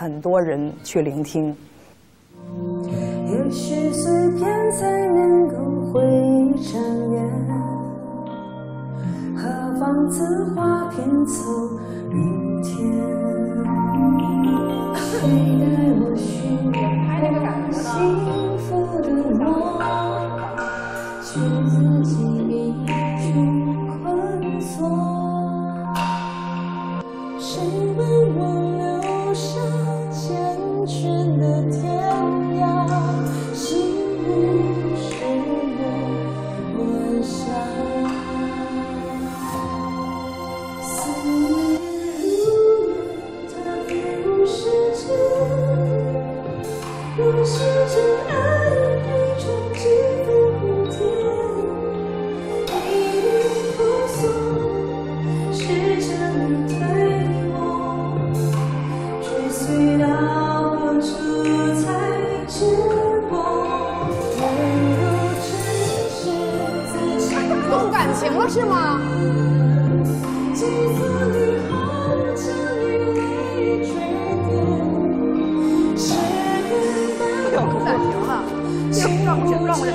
很多人去聆听。也许碎片才能够回忆缠绵，何妨字画拼凑明天？期待我寻找幸福的梦，却自己一直困锁。谁问我？ 有感情了，让我忍，让我忍。